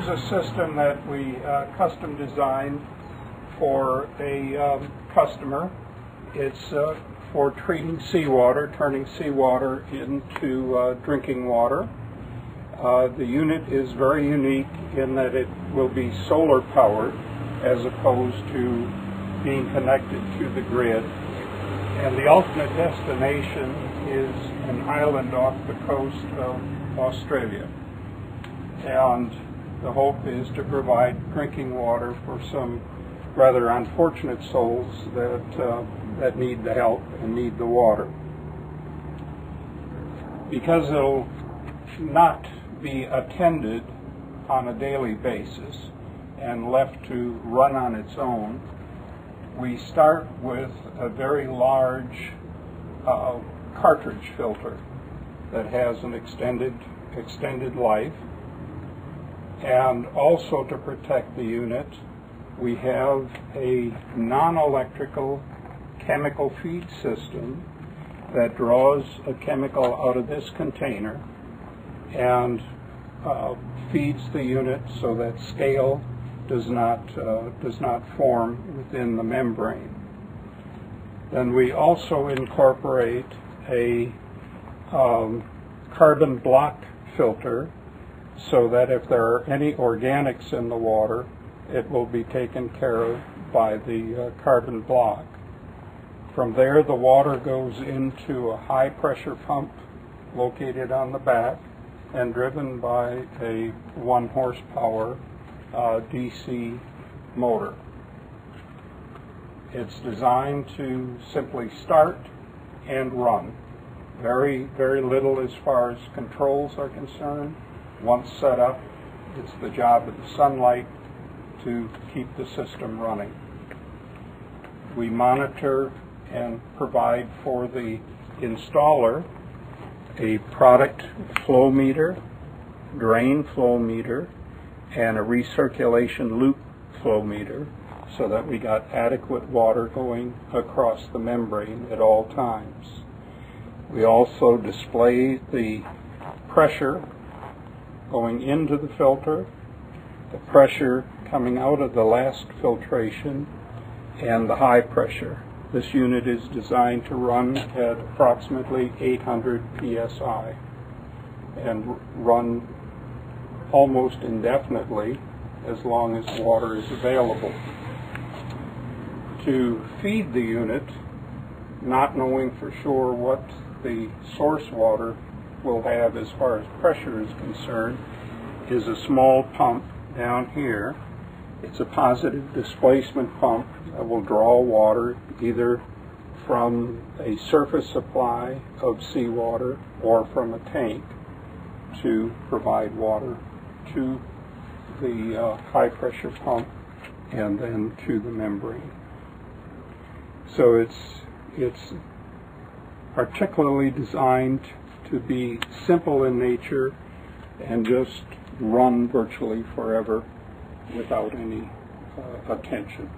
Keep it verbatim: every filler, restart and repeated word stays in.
here's a system that we uh, custom designed for a um, customer. It's uh, for treating seawater, turning seawater into uh, drinking water. Uh, the unit is very unique in that it will be solar powered as opposed to being connected to the grid. And the ultimate destination is an island off the coast of Australia. And the hope is to provide drinking water for some rather unfortunate souls that, uh, that need the help and need the water. Because it'll not be attended on a daily basis and left to run on its own, we start with a very large uh, cartridge filter that has an extended, extended life. And also to protect the unit, we have a non-electrical chemical feed system that draws a chemical out of this container and uh, feeds the unit so that scale does not, uh, does not form within the membrane. Then we also incorporate a um, carbon block filter so that if there are any organics in the water, it will be taken care of by the uh, carbon block. From there, the water goes into a high pressure pump located on the back and driven by a one horsepower uh, D C motor. It's designed to simply start and run. Very, very little as far as controls are concerned. Once set up, it's the job of the sunlight to keep the system running. We monitor and provide for the installer a product flow meter, drain flow meter, and a recirculation loop flow meter so that we got adequate water going across the membrane at all times. We also display the pressure going into the filter, the pressure coming out of the last filtration, and the high pressure. This unit is designed to run at approximately eight hundred P S I and run almost indefinitely as long as water is available. To feed the unit, not knowing for sure what the source water will have as far as pressure is concerned, is a small pump down here. It's a positive displacement pump that will draw water either from a surface supply of seawater or from a tank to provide water to the uh, high pressure pump and then to the membrane. So it's, it's particularly designed to be simple in nature and just run virtually forever without any uh, attention.